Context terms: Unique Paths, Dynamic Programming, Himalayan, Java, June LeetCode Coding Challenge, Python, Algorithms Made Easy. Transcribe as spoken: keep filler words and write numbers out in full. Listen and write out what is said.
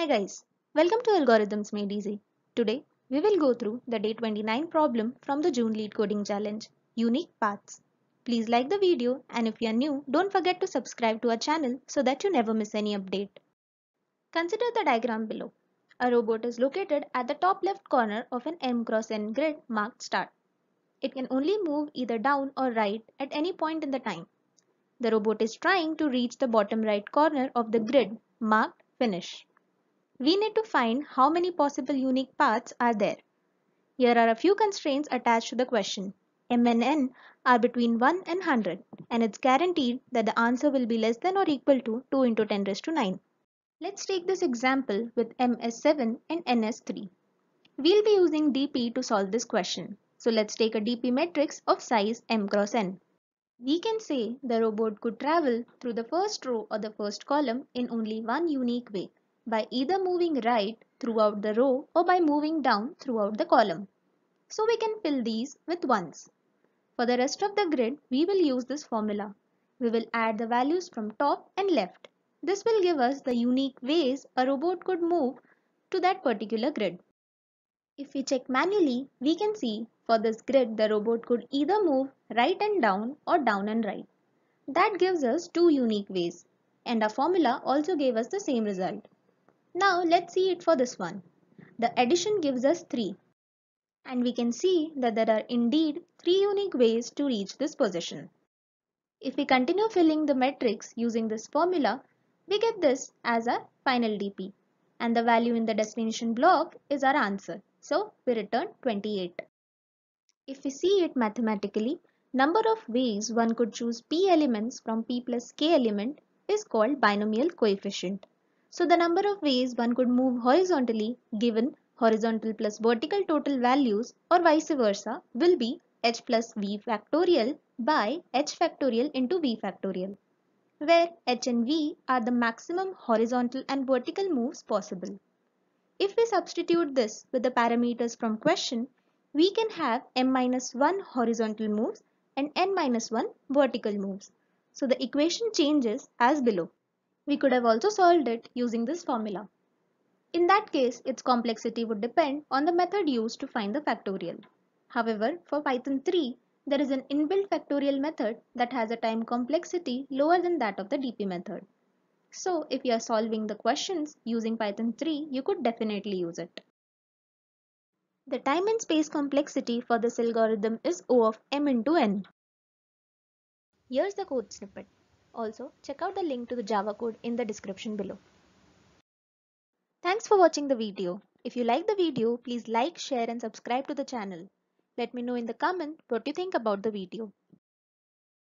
Hi guys, welcome to Algorithms Made Easy. Today, we will go through the day twenty-nine problem from the June LeetCode Coding Challenge, Unique Paths. Please like the video, and if you are new, don't forget to subscribe to our channel so that you never miss any update. Consider the diagram below. A robot is located at the top left corner of an M cross N grid marked start. It can only move either down or right at any point in the time. The robot is trying to reach the bottom right corner of the grid marked finish. We need to find how many possible unique paths are there. Here are a few constraints attached to the question. M and N are between one and one hundred, and it's guaranteed that the answer will be less than or equal to two into ten raised to nine. Let's take this example with M as seven and N as three. We'll be using D P to solve this question. So let's take a D P matrix of size M cross N. We can say the robot could travel through the first row or the first column in only one unique way, by either moving right throughout the row or by moving down throughout the column. So we can fill these with ones. For the rest of the grid, we will use this formula. We will add the values from top and left. This will give us the unique ways a robot could move to that particular grid. If we check manually, we can see for this grid the robot could either move right and down or down and right. That gives us two unique ways, and our formula also gave us the same result. Now let's see it for this one. The addition gives us three, and we can see that there are indeed three unique ways to reach this position. If we continue filling the matrix using this formula, we get this as our final D P, and the value in the destination block is our answer, so we return twenty-eight. If we see it mathematically, number of ways one could choose P elements from P plus K element is called binomial coefficient. So the number of ways one could move horizontally given horizontal plus vertical total values or vice versa will be h plus v factorial by h factorial into v factorial, where h and v are the maximum horizontal and vertical moves possible. If we substitute this with the parameters from question, we can have m minus one horizontal moves and n minus one vertical moves. So the equation changes as below. We could have also solved it using this formula. In that case, its complexity would depend on the method used to find the factorial. However, for Python three, there is an inbuilt factorial method that has a time complexity lower than that of the D P method. So, if you are solving the questions using Python three, you could definitely use it. The time and space complexity for this algorithm is O of m into n. Here's the code snippet. Also, check out the link to the Java code in the description below. Thanks for watching the video. If you like the video, please like, share and subscribe to the channel. Let me know in the comment what you think about the video.